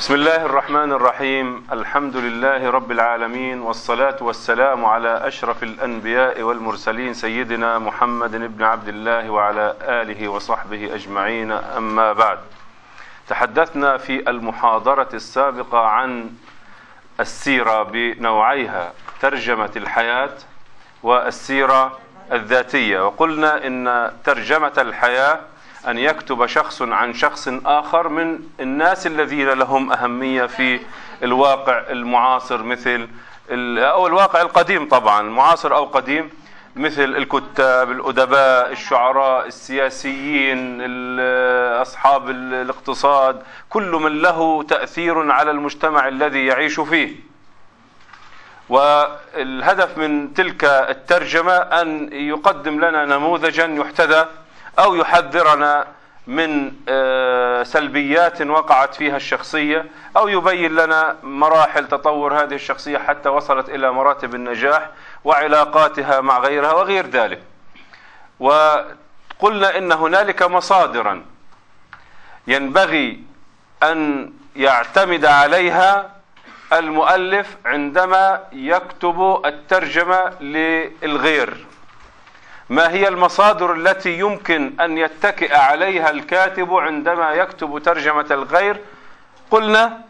بسم الله الرحمن الرحيم. الحمد لله رب العالمين، والصلاة والسلام على أشرف الأنبياء والمرسلين سيدنا محمد بن عبد الله وعلى آله وصحبه أجمعين، أما بعد. تحدثنا في المحاضرة السابقة عن السيرة بنوعيها، ترجمة الحياة والسيرة الذاتية، وقلنا إن ترجمة الحياة أن يكتب شخص عن شخص آخر من الناس الذين لهم أهمية في الواقع المعاصر مثل أو الواقع القديم، طبعا معاصر أو قديم، مثل الكتاب، الأدباء، الشعراء، السياسيين، أصحاب الاقتصاد، كل من له تأثير على المجتمع الذي يعيش فيه. والهدف من تلك الترجمة أن يقدم لنا نموذجا يحتذى أو يحذرنا من سلبيات وقعت فيها الشخصية، أو يبين لنا مراحل تطور هذه الشخصية حتى وصلت إلى مراتب النجاح وعلاقاتها مع غيرها وغير ذلك. وقلنا إن هنالك مصادرا ينبغي أن يعتمد عليها المؤلف عندما يكتب الترجمة للغير. ما هي المصادر التي يمكن أن يتكئ عليها الكاتب عندما يكتب ترجمة الغير؟ قلنا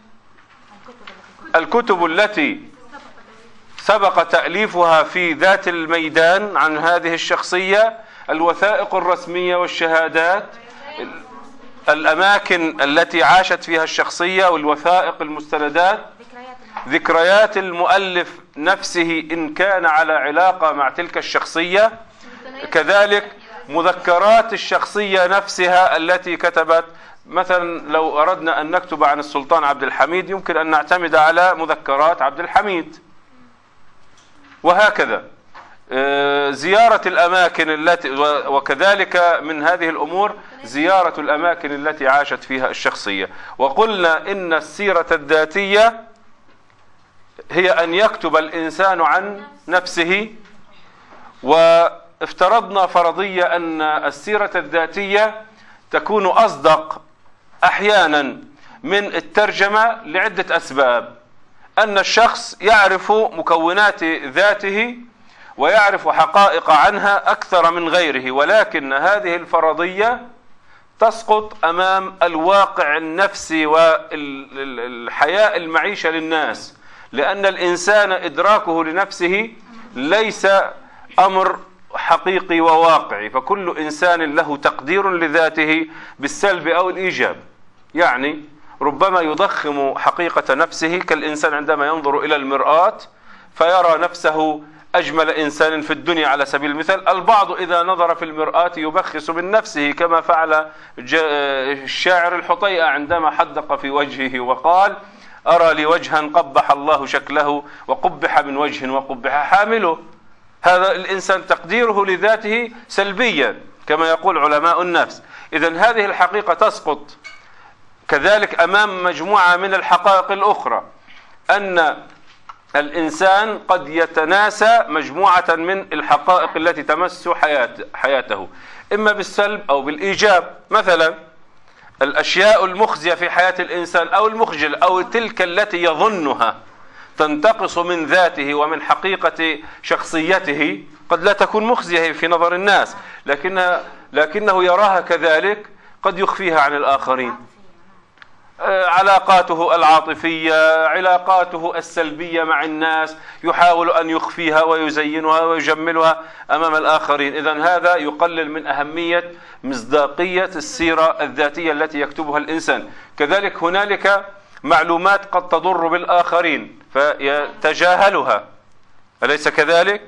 الكتب التي سبق تأليفها في ذات الميدان عن هذه الشخصية، الوثائق الرسمية والشهادات، الأماكن التي عاشت فيها الشخصية والوثائق، المستندات، ذكريات المؤلف نفسه إن كان على علاقة مع تلك الشخصية، كذلك مذكرات الشخصية نفسها التي كتبت. مثلا لو أردنا أن نكتب عن السلطان عبد الحميد يمكن أن نعتمد على مذكرات عبد الحميد، وهكذا زيارة الأماكن التي، وكذلك من هذه الأمور زيارة الأماكن التي عاشت فيها الشخصية. وقلنا إن السيرة الذاتية هي أن يكتب الإنسان عن نفسه، وافترضنا فرضية أن السيرة الذاتية تكون أصدق أحيانا من الترجمة لعدة أسباب. أن الشخص يعرف مكونات ذاته ويعرف حقائق عنها أكثر من غيره، ولكن هذه الفرضية تسقط أمام الواقع النفسي والحياة المعيشة للناس، لأن الإنسان إدراكه لنفسه ليس أمر حقيقي وواقعي، فكل إنسان له تقدير لذاته بالسلب أو الإيجاب. يعني ربما يضخم حقيقة نفسه، كالإنسان عندما ينظر إلى المرآة فيرى نفسه أجمل إنسان في الدنيا على سبيل المثال. البعض إذا نظر في المرآة يبخس من نفسه، كما فعل الشاعر الحطيئة عندما حدق في وجهه وقال: أرى لي وجها قبح الله شكله، وقبح من وجه وقبح حامله. هذا الإنسان تقديره لذاته سلبيا كما يقول علماء النفس. إذن هذه الحقيقة تسقط. كذلك أمام مجموعة من الحقائق الأخرى، أن الإنسان قد يتناسى مجموعة من الحقائق التي تمس حياته إما بالسلب أو بالإيجاب. مثلا الأشياء المخزية في حياة الإنسان أو المخجل أو تلك التي يظنها تنتقص من ذاته ومن حقيقة شخصيته، قد لا تكون مخزية في نظر الناس لكنه يراها كذلك، قد يخفيها عن الآخرين. علاقاته العاطفية، علاقاته السلبية مع الناس، يحاول أن يخفيها ويزينها ويجملها أمام الآخرين. إذن هذا يقلل من أهمية مصداقية السيرة الذاتية التي يكتبها الإنسان. كذلك هنالك معلومات قد تضر بالآخرين فيتجاهلها، أليس كذلك؟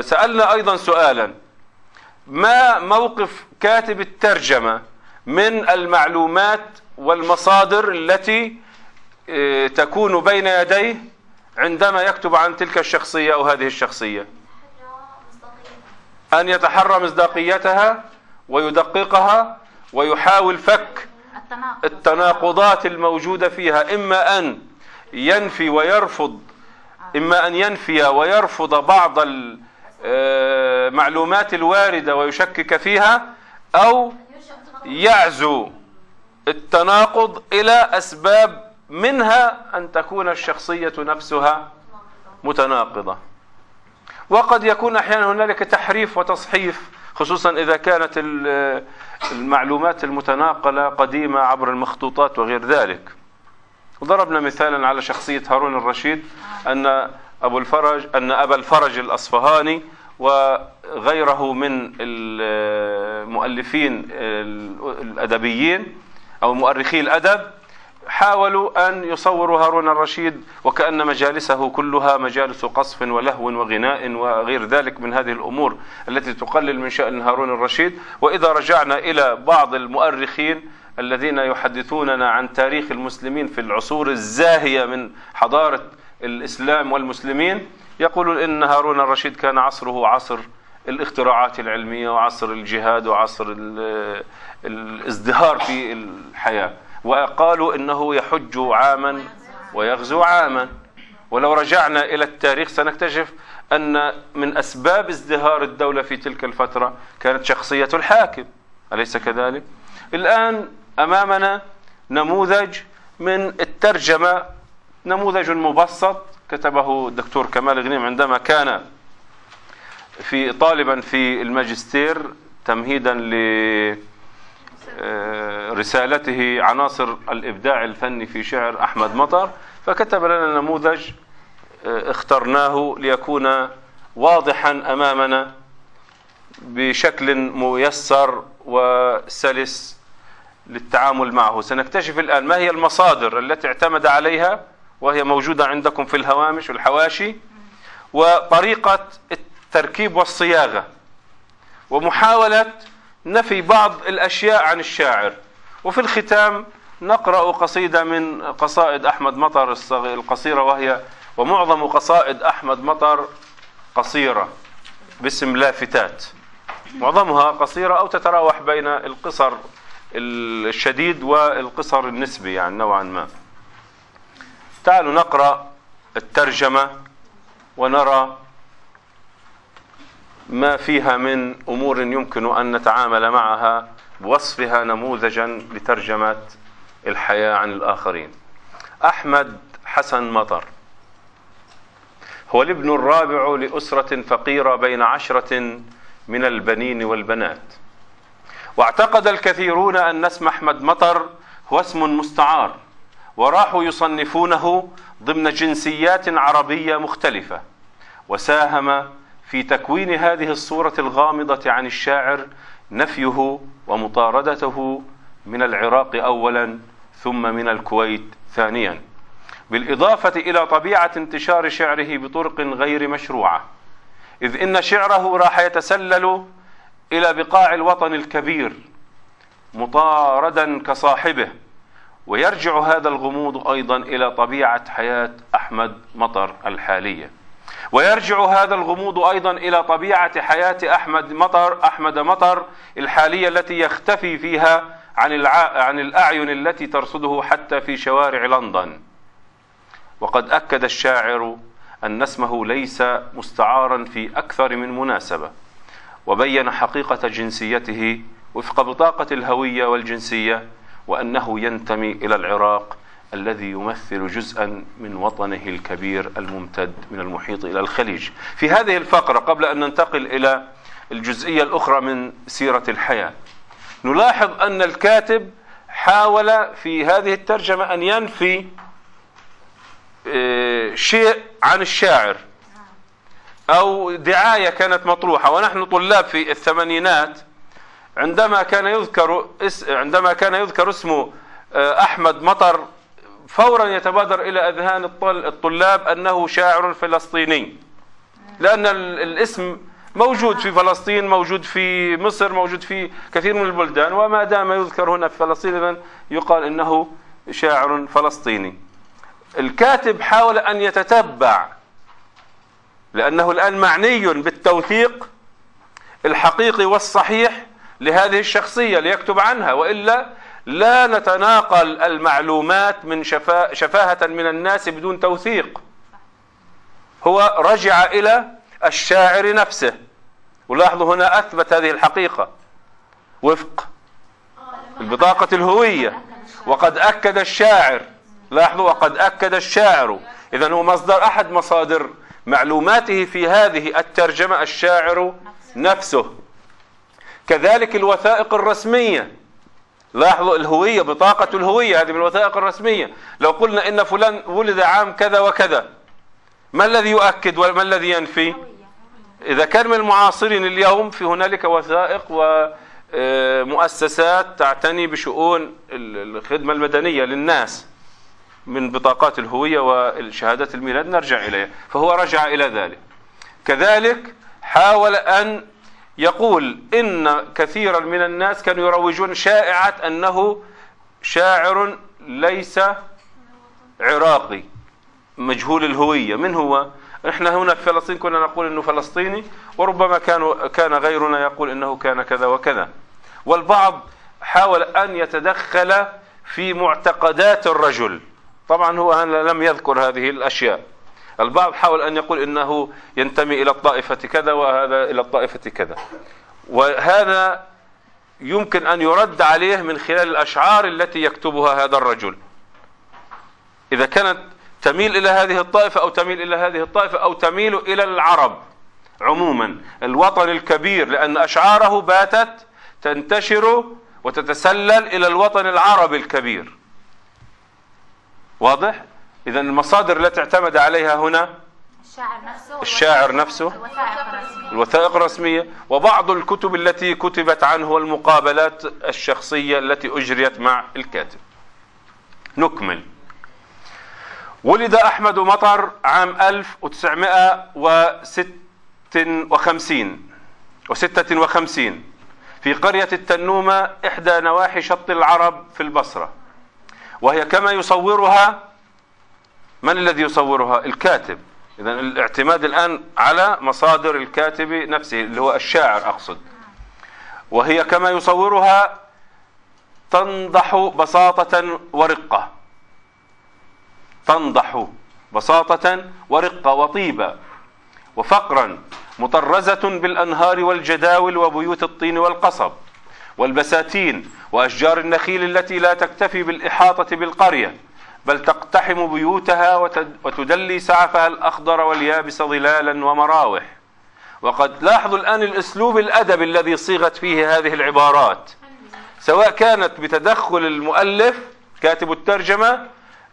سألنا أيضا سؤالا: ما موقف كاتب الترجمة من المعلومات والمصادر التي تكون بين يديه عندما يكتب عن تلك الشخصية أو هذه الشخصية؟ أن يتحرى مصداقيتها ويدققها ويحاول فك التناقضات الموجودة فيها، إما أن ينفي ويرفض بعض المعلومات الواردة ويشكك فيها، أو يعزو التناقض إلى أسباب منها أن تكون الشخصية نفسها متناقضة. وقد يكون أحيانا هنالك تحريف وتصحيف، خصوصا إذا كانت المعلومات المتناقلة قديمة عبر المخطوطات وغير ذلك. ضربنا مثالا على شخصية هارون الرشيد، أن أبا الفرج الأصفهاني وغيره من المؤلفين الأدبيين أو مؤرخي الأدب حاولوا أن يصوروا هارون الرشيد وكأن مجالسه كلها مجالس قصف ولهو وغناء وغير ذلك من هذه الأمور التي تقلل من شأن هارون الرشيد. وإذا رجعنا إلى بعض المؤرخين الذين يحدثوننا عن تاريخ المسلمين في العصور الزاهية من حضارة الإسلام والمسلمين، يقولون إن هارون الرشيد كان عصره عصر الاختراعات العلمية وعصر الجهاد وعصر الازدهار في الحياة، وقالوا إنه يحج عاما ويغزو عاما. ولو رجعنا إلى التاريخ سنكتشف أن من أسباب ازدهار الدولة في تلك الفترة كانت شخصية الحاكم، أليس كذلك؟ الآن أمامنا نموذج من الترجمة، نموذج مبسط كتبه الدكتور كمال غنيم عندما كان في طالبا في الماجستير تمهيدا لرسالته عناصر الإبداع الفني في شعر أحمد مطر، فكتب لنا نموذج اخترناه ليكون واضحا أمامنا بشكل ميسر وسلس للتعامل معه. سنكتشف الآن ما هي المصادر التي اعتمد عليها، وهي موجودة عندكم في الهوامش والحواشي، وطريقة التركيب والصياغة، ومحاولة نفي بعض الأشياء عن الشاعر. وفي الختام نقرأ قصيدة من قصائد أحمد مطر القصيرة، وهي ومعظم قصائد أحمد مطر قصيرة باسم لافتات، معظمها قصيرة أو تتراوح بين القصر الشديد والقصر النسبي يعني نوعا ما. تعالوا نقرأ الترجمة ونرى ما فيها من أمور يمكن أن نتعامل معها بوصفها نموذجا لترجمة الحياة عن الآخرين. أحمد حسن مطر هو الابن الرابع لأسرة فقيرة بين 10 من البنين والبنات، واعتقد الكثيرون أن اسم أحمد مطر هو اسم مستعار، وراحوا يصنفونه ضمن جنسيات عربية مختلفة، وساهم في تكوين هذه الصورة الغامضة عن الشاعر نفيه ومطاردته من العراق أولا ثم من الكويت ثانيا، بالإضافة إلى طبيعة انتشار شعره بطرق غير مشروعة، إذ إن شعره راح يتسلل إلى بقاع الوطن الكبير مطاردا كصاحبه. ويرجع هذا الغموض أيضا إلى طبيعة حياة أحمد مطر الحالية، ويرجع هذا الغموض أيضا إلى طبيعة حياة أحمد مطر الحالية التي يختفي فيها عن الأعين التي ترصده حتى في شوارع لندن. وقد أكد الشاعر أن اسمه ليس مستعارا في أكثر من مناسبة، وبين حقيقة جنسيته وفق بطاقة الهوية والجنسية، وأنه ينتمي إلى العراق الذي يمثل جزءا من وطنه الكبير الممتد من المحيط إلى الخليج. في هذه الفقرة قبل أن ننتقل إلى الجزئية الأخرى من سيرة الحياة، نلاحظ أن الكاتب حاول في هذه الترجمة أن ينفي شيء عن الشاعر أو دعاية كانت مطروحة. ونحن طلاب في الثمانينات عندما كان يذكر اسمه أحمد مطر فورا يتبادر إلى أذهان الطلاب أنه شاعر فلسطيني، لأن الاسم موجود في فلسطين، موجود في مصر، موجود في كثير من البلدان، وما دام يذكر هنا في فلسطين إذن يقال إنه شاعر فلسطيني. الكاتب حاول أن يتتبع، لأنه الآن معني بالتوثيق الحقيقي والصحيح لهذه الشخصية ليكتب عنها، وإلا لا نتناقل المعلومات من شفاهة من الناس بدون توثيق. هو رجع إلى الشاعر نفسه، ولاحظوا هنا أثبت هذه الحقيقة وفق بطاقة الهوية، وقد أكد الشاعر، لاحظوا وقد أكد الشاعر، إذن هو مصدر أحد مصادر معلوماته في هذه الترجمة الشاعر نفسه. كذلك الوثائق الرسمية، لاحظوا الهوية، بطاقة الهوية هذه من الوثائق الرسمية. لو قلنا إن فلان ولد عام كذا وكذا، ما الذي يؤكد وما الذي ينفي؟ إذا كان من المعاصرين اليوم، في هنالك وثائق ومؤسسات تعتني بشؤون الخدمة المدنية للناس من بطاقات الهوية والشهادات الميلاد نرجع إليها، فهو رجع إلى ذلك. كذلك حاول أن يقول إن كثيرا من الناس كانوا يروجون شائعة أنه شاعر ليس عراقي مجهول الهوية. من هو؟ احنا هنا في فلسطين كنا نقول انه فلسطيني، وربما كان غيرنا يقول انه كان كذا وكذا. والبعض حاول ان يتدخل في معتقدات الرجل، طبعا هو لم يذكر هذه الاشياء. البعض حاول ان يقول انه ينتمي الى الطائفة كذا وهذا الى الطائفة كذا، وهذا يمكن ان يرد عليه من خلال الاشعار التي يكتبها هذا الرجل، اذا كانت تميل إلى هذه الطائفة أو تميل إلى هذه الطائفة أو تميل إلى العرب عموما، الوطن الكبير، لأن أشعاره باتت تنتشر وتتسلل إلى الوطن العربي الكبير. واضح؟ إذا المصادر التي اعتمد عليها هنا الشاعر نفسه، الوثائق الرسمية، وبعض الكتب التي كتبت عنه والمقابلات الشخصية التي أجريت مع الكاتب. نكمل. ولد أحمد مطر عام 1956 في قرية التنومة، إحدى نواحي شط العرب في البصرة، وهي كما يصورها، من الذي يصورها؟ الكاتب. إذن الاعتماد الآن على مصادر الكاتب نفسه اللي هو الشاعر أقصد. وهي كما يصورها تنضح بساطة ورقة، تنضح بساطة ورقة وطيبة وفقرا، مطرزة بالأنهار والجداول وبيوت الطين والقصب والبساتين وأشجار النخيل التي لا تكتفي بالإحاطة بالقرية، بل تقتحم بيوتها وتدلي سعفها الأخضر واليابس ظلالا ومراوح. وقد لاحظوا الآن الأسلوب الأدبي الذي صيغت فيه هذه العبارات، سواء كانت بتدخل المؤلف كاتب الترجمة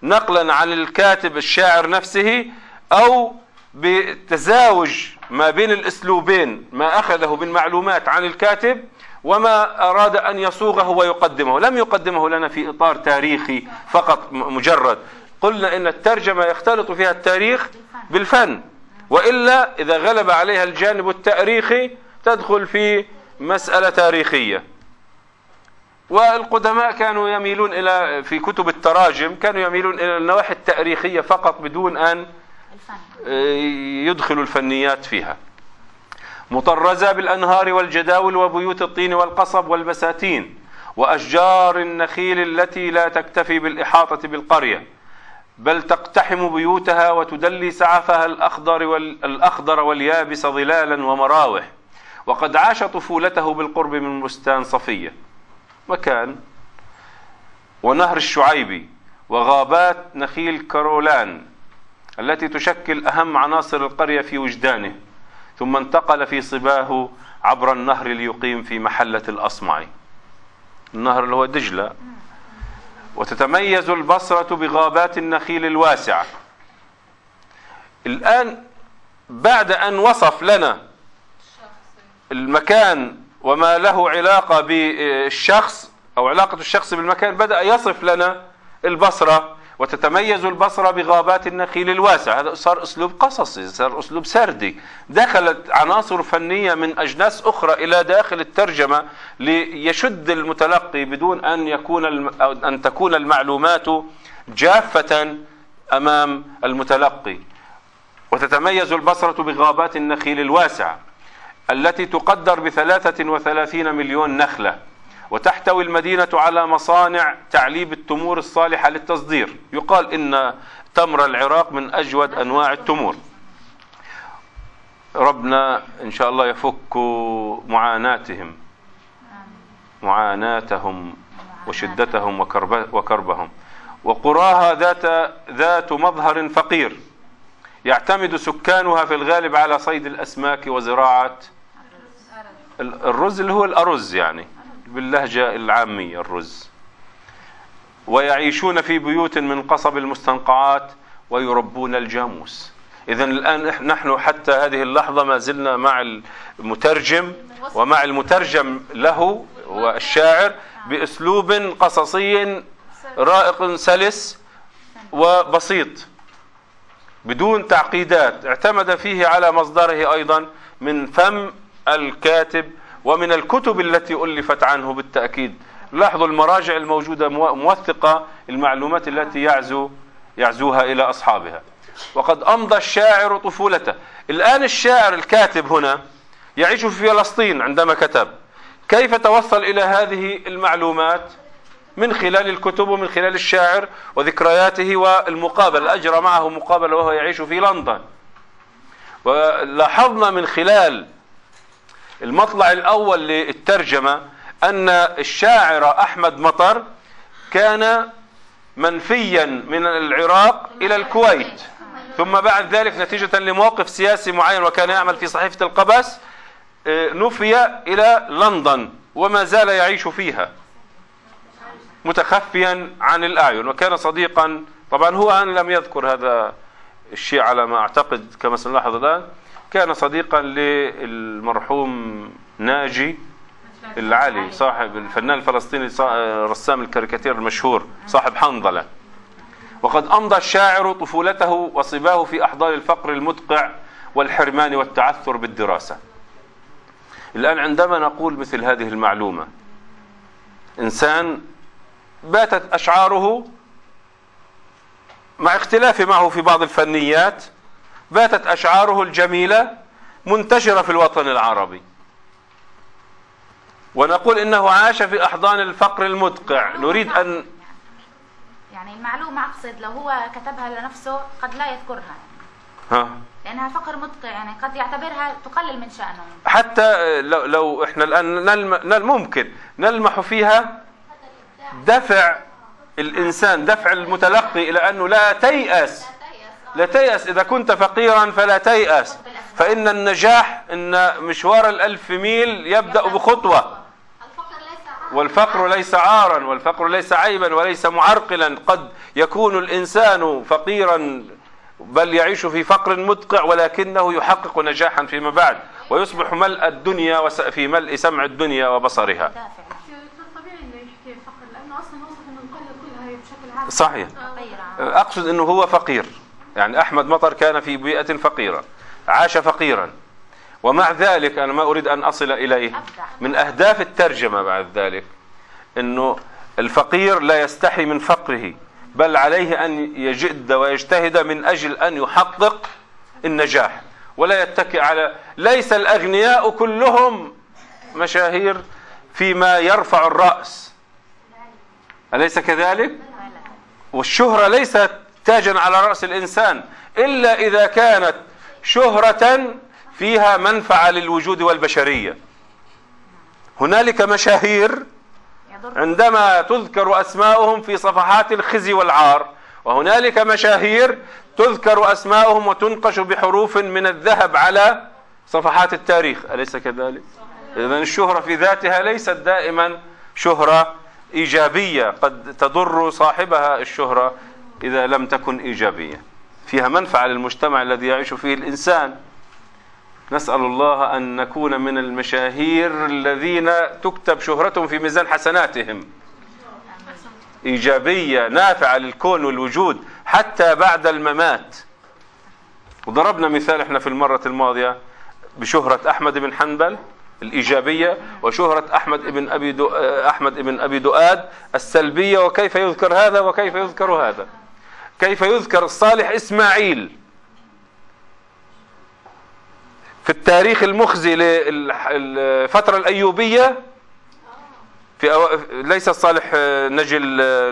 نقلا عن الكاتب الشاعر نفسه، أو بتزاوج ما بين الأسلوبين، ما أخذه من معلومات عن الكاتب وما أراد أن يصوغه ويقدمه. لم يقدمه لنا في إطار تاريخي فقط مجرد، قلنا إن الترجمة يختلط فيها التاريخ بالفن، وإلا إذا غلب عليها الجانب التاريخي تدخل في مسألة تاريخية. والقدماء كانوا يميلون إلى، في كتب التراجم كانوا يميلون إلى النواحي التاريخية فقط بدون أن يدخلوا الفنيات فيها. مطرزة بالأنهار والجداول وبيوت الطين والقصب والبساتين وأشجار النخيل التي لا تكتفي بالإحاطة بالقرية، بل تقتحم بيوتها وتدلي سعفها الأخضر واليابس ظلالا ومراوح. وقد عاش طفولته بالقرب من بستان صفية مكان ونهر الشعيبي وغابات نخيل كارولان التي تشكل أهم عناصر القرية في وجدانه، ثم انتقل في صباه عبر النهر ليقيم في محلة الأصمعي، النهر اللي هو دجلة. وتتميز البصرة بغابات النخيل الواسعة. الآن بعد أن وصف لنا المكان وما له علاقة بالشخص أو علاقة الشخص بالمكان، بدأ يصف لنا البصرة. وتتميز البصرة بغابات النخيل الواسع، هذا صار أسلوب قصصي، صار أسلوب سردي، دخلت عناصر فنية من أجناس أخرى إلى داخل الترجمة ليشد المتلقي بدون أن تكون المعلومات جافة أمام المتلقي. وتتميز البصرة بغابات النخيل الواسع التي تقدر ب33 مليون نخلة، وتحتوي المدينة على مصانع تعليب التمور الصالحة للتصدير. يقال إن تمر العراق من أجود أنواع التمور. ربنا إن شاء الله يفك معاناتهم وشدتهم وكربهم. وقراها ذات مظهر فقير يعتمد سكانها في الغالب على صيد الأسماك وزراعة الرز اللي هو الأرز يعني باللهجة العامية الرز. ويعيشون في بيوت من قصب المستنقعات ويربون الجاموس. إذن الآن نحن حتى هذه اللحظة ما زلنا مع المترجم ومع المترجم له والشاعر بأسلوب قصصي رائق سلس وبسيط بدون تعقيدات، اعتمد فيه على مصدره أيضا من فم الكاتب ومن الكتب التي ألفت عنه بالتأكيد. لاحظوا المراجع الموجودة موثقة المعلومات التي يعزوها إلى أصحابها. وقد أمضى الشاعر طفولته. الآن الشاعر الكاتب هنا يعيش في فلسطين عندما كتب، كيف توصل إلى هذه المعلومات؟ من خلال الكتب ومن خلال الشاعر وذكرياته والمقابلة، أجرى معه مقابلة وهو يعيش في لندن. ولاحظنا من خلال المطلع الأول للترجمة أن الشاعر أحمد مطر كان منفيا من العراق إلى الكويت، ثم بعد ذلك نتيجة لموقف سياسي معين وكان يعمل في صحيفة القبس نفي إلى لندن وما زال يعيش فيها متخفيا عن الأعين. وكان صديقا، طبعا هو أنا لم يذكر هذا الشيء على ما أعتقد كما سنلاحظ الآن، كان صديقا للمرحوم ناجي العلي صاحب الفنان الفلسطيني رسام الكاريكاتير المشهور صاحب حنظلة. وقد أمضى الشاعر طفولته وصباه في أحضان الفقر المدقع والحرمان والتعثر بالدراسة. الآن عندما نقول مثل هذه المعلومة، إنسان باتت أشعاره مع اختلافي معه في بعض الفنيات، باتت أشعاره الجميلة منتشرة في الوطن العربي، ونقول إنه عاش في أحضان الفقر المدقع. نريد أن يعني المعلومة أقصد لو هو كتبها لنفسه قد لا يذكرها لأنها فقر مدقع، يعني قد يعتبرها تقلل من شأنه. حتى لو إحنا الآن ممكن نلمح فيها دفع الإنسان، دفع المتلقي إلى أنه لا تيأس، لا تيأس، إذا كنت فقيرا فلا تيأس، فإن النجاح إن مشوار الألف ميل يبدأ بخطوة، والفقر ليس عارا، والفقر ليس عيبا وليس معرقلا. قد يكون الإنسان فقيرا بل يعيش في فقر مدقع ولكنه يحقق نجاحا فيما بعد ويصبح ملء الدنيا في ملء سمع الدنيا وبصرها. صحيح، أقصد أنه هو فقير، يعني أحمد مطر كان في بيئة فقيرة، عاش فقيرا، ومع ذلك أنا ما أريد أن أصل إليه من أهداف الترجمة بعد ذلك أنه الفقير لا يستحي من فقره بل عليه أن يجد ويجتهد من أجل أن يحقق النجاح ولا يتكئ على، ليس الأغنياء كلهم مشاهير فيما يرفع الرأس، أليس كذلك؟ والشهرة ليست تاجا على رأس الإنسان إلا إذا كانت شهرة فيها منفعة للوجود والبشرية. هنالك مشاهير عندما تذكر أسماؤهم في صفحات الخزي والعار، وهنالك مشاهير تذكر أسماؤهم وتنقش بحروف من الذهب على صفحات التاريخ، أليس كذلك؟ إذن الشهرة في ذاتها ليست دائما شهرة إيجابية، قد تضر صاحبها الشهرة إذا لم تكن إيجابية، فيها منفعة للمجتمع الذي يعيش فيه الإنسان. نسأل الله أن نكون من المشاهير الذين تكتب شهرتهم في ميزان حسناتهم، إيجابية نافعة للكون والوجود حتى بعد الممات. وضربنا مثال احنا في المرة الماضية بشهرة أحمد بن حنبل الإيجابية وشهرة أحمد بن أبي دؤاد السلبية، وكيف يذكر هذا وكيف يذكر هذا. كيف يذكر الصالح إسماعيل في التاريخ المخزي للفترة الأيوبية، ليس الصالح نجل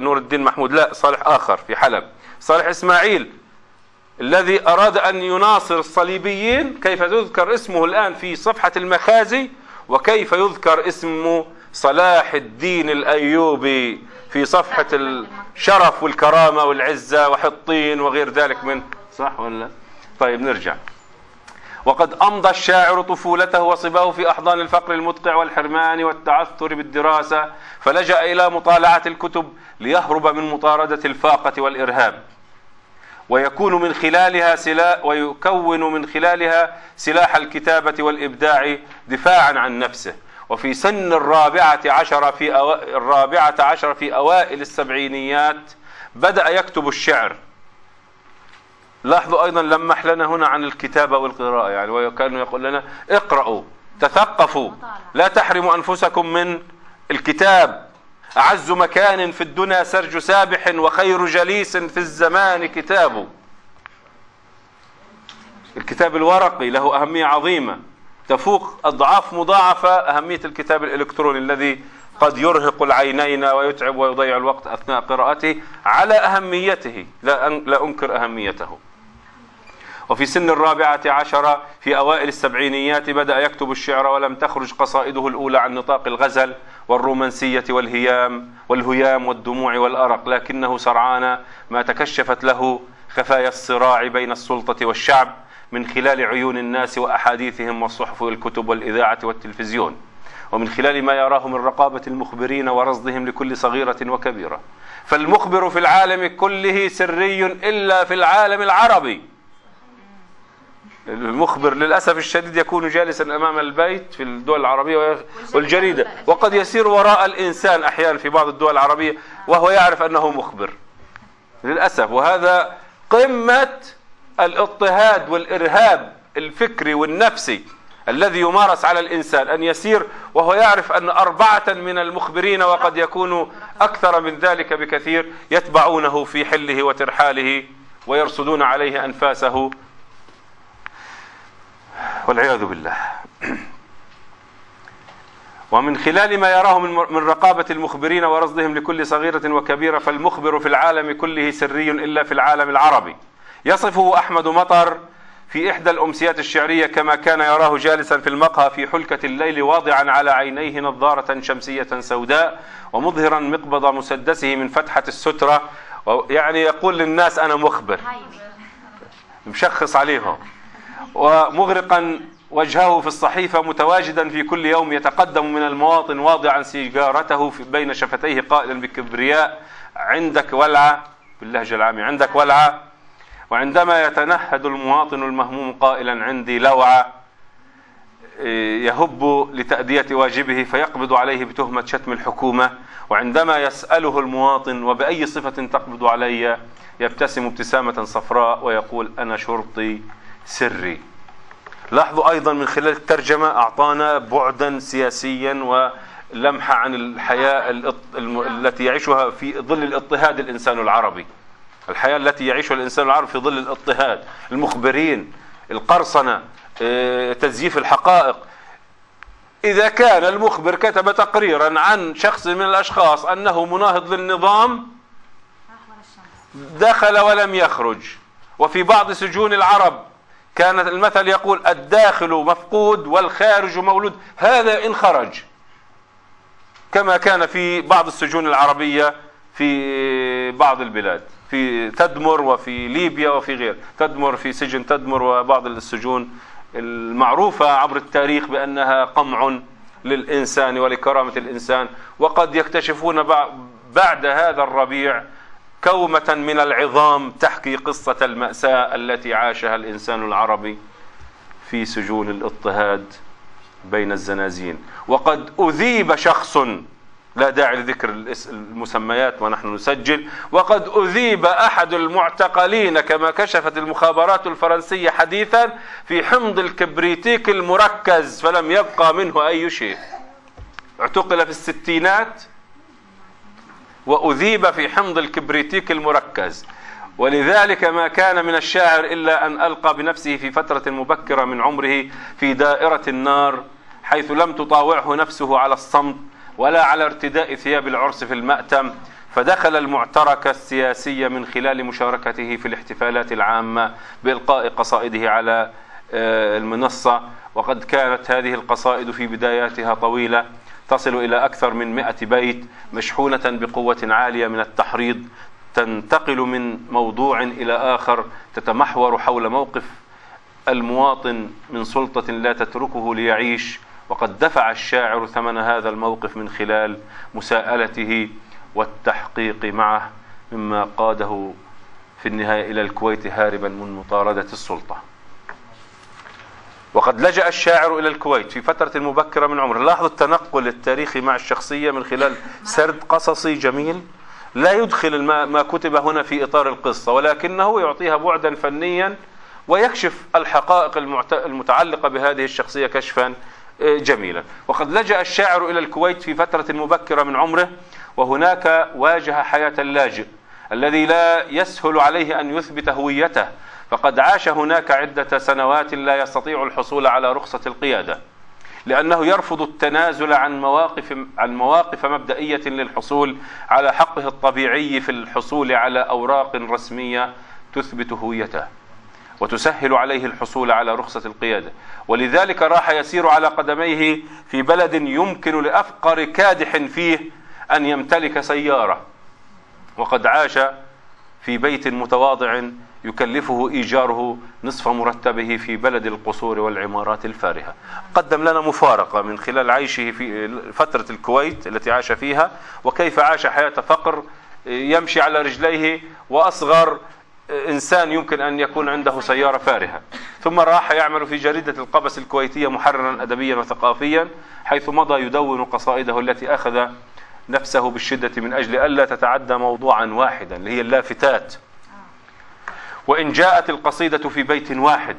نور الدين محمود، لا، صالح آخر في حلب، صالح إسماعيل الذي أراد أن يناصر الصليبيين، كيف يذكر اسمه الآن في صفحة المخازي وكيف يذكر اسمه صلاح الدين الأيوبي في صفحة الشرف والكرامة والعزة وحطين وغير ذلك من، صح ولا؟ طيب نرجع. وقد أمضى الشاعر طفولته وصباه في أحضان الفقر المدقع والحرمان والتعثر بالدراسة، فلجأ إلى مطالعة الكتب ليهرب من مطاردة الفاقة والإرهاب، ويكون من خلالها سلاح الكتابة والإبداع دفاعا عن نفسه. وفي سن الرابعة عشر في أوائل السبعينيات بدأ يكتب الشعر. لاحظوا أيضا لمح لنا هنا عن الكتابة والقراءة، يعني وكانوا يقول لنا اقرأوا تثقفوا لا تحرموا أنفسكم من الكتاب، أعز مكان في الدنيا سرج سابح وخير جليس في الزمان كتابه. الكتاب الورقي له أهمية عظيمة تفوق أضعاف مضاعفة أهمية الكتاب الإلكتروني الذي قد يرهق العينين ويتعب ويضيع الوقت أثناء قراءته على أهميته، لا أنكر أهميته. وفي سن ال14 في أوائل السبعينيات بدأ يكتب الشعر، ولم تخرج قصائده الأولى عن نطاق الغزل والرومانسية والهيام والدموع والأرق، لكنه سرعان ما تكشفت له خفايا الصراع بين السلطة والشعب من خلال عيون الناس وأحاديثهم والصحف والكتب والإذاعة والتلفزيون، ومن خلال ما يراه من رقابة المخبرين ورصدهم لكل صغيرة وكبيرة. فالمخبر في العالم كله سري إلا في العالم العربي. المخبر للأسف الشديد يكون جالسا أمام البيت في الدول العربية والجريدة، وقد يسير وراء الإنسان أحيانا في بعض الدول العربية وهو يعرف أنه مخبر للأسف. وهذا قمة الاضطهاد والإرهاب الفكري والنفسي الذي يمارس على الإنسان، أن يسير وهو يعرف أن 4 من المخبرين وقد يكون أكثر من ذلك بكثير يتبعونه في حله وترحاله ويرصدون عليه أنفاسه والعياذ بالله. ومن خلال ما يراه من رقابة المخبرين ورصدهم لكل صغيرة وكبيرة، فالمخبر في العالم كله سري إلا في العالم العربي. يصفه أحمد مطر في إحدى الأمسيات الشعرية كما كان يراه جالسا في المقهى في حلكة الليل واضعا على عينيه نظارة شمسية سوداء ومظهرا مقبض مسدسه من فتحة السترة، يعني يقول للناس أنا مخبر مشخص عليهم، ومغرقا وجهه في الصحيفة متواجدا في كل يوم يتقدم من المواطن واضعا سيجارته بين شفتيه قائلا بكبرياء عندك ولعة، باللهجة العامية عندك ولعة. وعندما يتنهد المواطن المهموم قائلا عندي لوعة يهب لتأدية واجبه فيقبض عليه بتهمة شتم الحكومة، وعندما يسأله المواطن وبأي صفة تقبض علي يبتسم ابتسامة صفراء ويقول أنا شرطي سري. لاحظوا أيضا من خلال الترجمة أعطانا بعدا سياسيا ولمحة عن الحياة التي يعيشها في ظل الاضطهاد الإنسان العربي، الحياة التي يعيشها الإنسان العربي في ظل الاضطهاد، المخبرين، القرصنة، تزييف الحقائق. إذا كان المخبر كتب تقريرا عن شخص من الأشخاص أنه مناهض للنظام دخل ولم يخرج. وفي بعض سجون العرب كان المثل يقول الداخل مفقود والخارج مولود، هذا إن خرج، كما كان في بعض السجون العربية في بعض البلاد، في تدمر وفي ليبيا وفي غير تدمر، في سجن تدمر وبعض السجون المعروفة عبر التاريخ بأنها قمع للإنسان ولكرامة الإنسان. وقد يكتشفون بعد هذا الربيع كومة من العظام تحكي قصة المأساة التي عاشها الإنسان العربي في سجون الاضطهاد بين الزنازين. وقد أذيب شخص، لا داعي لذكر المسميات ونحن نسجل، وقد أذيب أحد المعتقلين كما كشفت المخابرات الفرنسية حديثا في حمض الكبريتيك المركز فلم يبقى منه أي شيء. اعتقل في الستينات وأذيب في حمض الكبريتيك المركز. ولذلك ما كان من الشاعر إلا أن ألقى بنفسه في فترة مبكرة من عمره في دائرة النار، حيث لم تطاوعه نفسه على الصمت ولا على ارتداء ثياب العرس في المأتم، فدخل المعتركة السياسية من خلال مشاركته في الاحتفالات العامة بإلقاء قصائده على المنصة. وقد كانت هذه القصائد في بداياتها طويلة تصل إلى أكثر من 100 بيت مشحونة بقوة عالية من التحريض، تنتقل من موضوع إلى آخر، تتمحور حول موقف المواطن من سلطة لا تتركه ليعيش. وقد دفع الشاعر ثمن هذا الموقف من خلال مساءلته والتحقيق معه، مما قاده في النهاية إلى الكويت هاربا من مطاردة السلطة. وقد لجأ الشاعر إلى الكويت في فترة مبكرة من عمره. لاحظوا التنقل التاريخي مع الشخصية من خلال سرد قصصي جميل لا يدخل ما كتب هنا في إطار القصة، ولكنه يعطيها بعدا فنيا ويكشف الحقائق المتعلقة بهذه الشخصية كشفا جميلا. وقد لجأ الشاعر إلى الكويت في فترة مبكرة من عمره، وهناك واجه حياة اللاجئ الذي لا يسهل عليه أن يثبت هويته، فقد عاش هناك عدة سنوات لا يستطيع الحصول على رخصة القيادة، لأنه يرفض التنازل عن مواقف مبدئية للحصول على حقه الطبيعي في الحصول على أوراق رسمية تثبت هويته وتسهل عليه الحصول على رخصة القيادة. ولذلك راح يسير على قدميه في بلد يمكن لأفقر كادح فيه أن يمتلك سيارة، وقد عاش في بيت متواضع يكلفه إيجاره نصف مرتبه في بلد القصور والعمارات الفارهة. قدم لنا مفارقة من خلال عيشه في فترة الكويت التي عاش فيها، وكيف عاش حياة فقر يمشي على رجليه، وأصغر إنسان يمكن أن يكون عنده سيارة فارهة. ثم راح يعمل في جريدة القبس الكويتية محررا أدبيا وثقافيا، حيث مضى يدون قصائده التي أخذ نفسه بالشدة من أجل ألا تتعدى موضوعا واحدا، اللي هي اللافتات. وإن جاءت القصيدة في بيت واحد،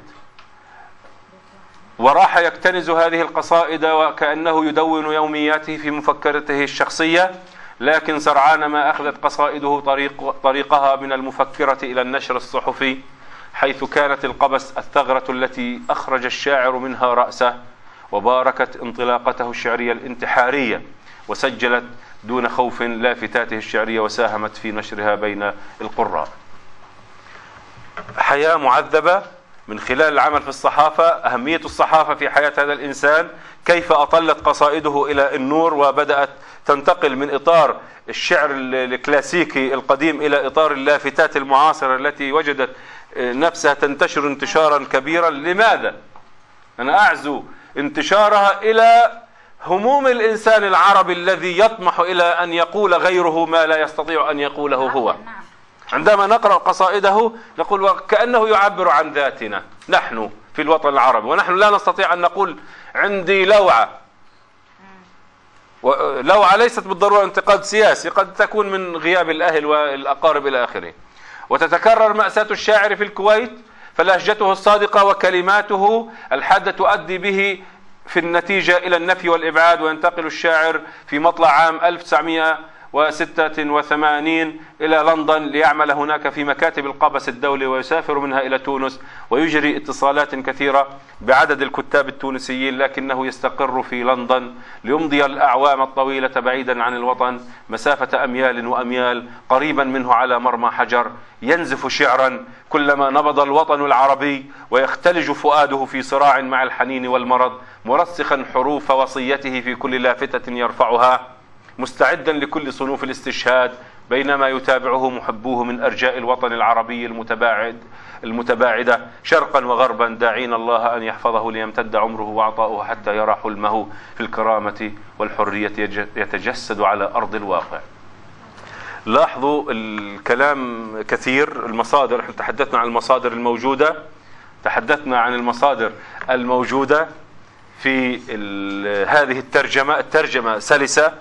وراح يكتنز هذه القصائد وكأنه يدون يومياته في مفكرته الشخصية، لكن سرعان ما أخذت قصائده طريقها من المفكرة إلى النشر الصحفي، حيث كانت القبس الثغرة التي أخرج الشاعر منها رأسه، وباركت انطلاقته الشعرية الانتحارية، وسجلت دون خوف لافتاته الشعرية وساهمت في نشرها بين القراء. حياة معذبة من خلال العمل في الصحافة. أهمية الصحافة في حياة هذا الإنسان، كيف أطلت قصائده إلى النور وبدأت تنتقل من إطار الشعر الكلاسيكي القديم إلى إطار اللافتات المعاصرة التي وجدت نفسها تنتشر انتشارا كبيرا. لماذا؟ أنا أعزو انتشارها إلى هموم الإنسان العربي الذي يطمح إلى أن يقول غيره ما لا يستطيع أن يقوله هو. عندما نقرأ قصائده نقول وكأنه يعبر عن ذاتنا نحن في الوطن العربي، ونحن لا نستطيع أن نقول عندي لوعة. لوعة ليست بالضرورة انتقاد سياسي، قد تكون من غياب الأهل والأقارب إلى آخره. وتتكرر مأساة الشاعر في الكويت، فلهجته الصادقة وكلماته الحادة تؤدي به في النتيجة إلى النفي والإبعاد، وينتقل الشاعر في مطلع عام 1986 إلى لندن ليعمل هناك في مكاتب القبس الدولي، ويسافر منها إلى تونس، ويجري اتصالات كثيرة بعدد الكتاب التونسيين، لكنه يستقر في لندن ليمضي الأعوام الطويلة بعيدا عن الوطن مسافة أميال وأميال، قريبا منه على مرمى حجر ينزف شعرا كلما نبض الوطن العربي، ويختلج فؤاده في صراع مع الحنين والمرض، مرسخا حروف وصيته في كل لافتة يرفعها، مستعدا لكل صنوف الاستشهاد، بينما يتابعه محبوه من أرجاء الوطن العربي المتباعدة شرقا وغربا، داعين الله أن يحفظه ليمتد عمره وعطاؤه حتى يرى حلمه في الكرامة والحرية يتجسد على أرض الواقع. لاحظوا الكلام كثير، المصادر، احنا تحدثنا عن المصادر الموجودة، تحدثنا عن المصادر الموجودة في هذه الترجمة سلسة.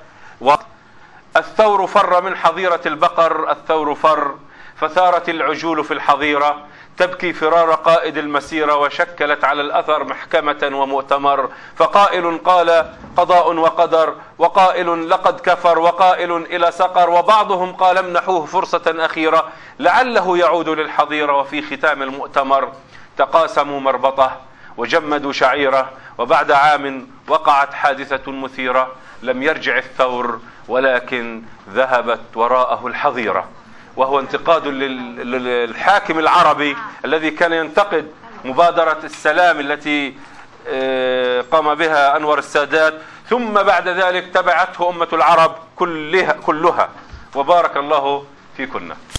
الثور فر من حظيرة البقر، الثور فر فثارت العجول في الحظيرة، تبكي فرار قائد المسيرة، وشكلت على الأثر محكمة ومؤتمر، فقائل قال قضاء وقدر، وقائل لقد كفر، وقائل إلى سقر، وبعضهم قال امنحوه فرصة أخيرة لعله يعود للحظيرة، وفي ختام المؤتمر تقاسموا مربطه وجمدوا شعيره، وبعد عام وقعت حادثة مثيرة، لم يرجع الثور ولكن ذهبت وراءه الحظيرة. وهو انتقاد للحاكم العربي الذي كان ينتقد مبادرة السلام التي قام بها أنور السادات، ثم بعد ذلك تبعته أمة العرب كلها وبارك الله فيكن.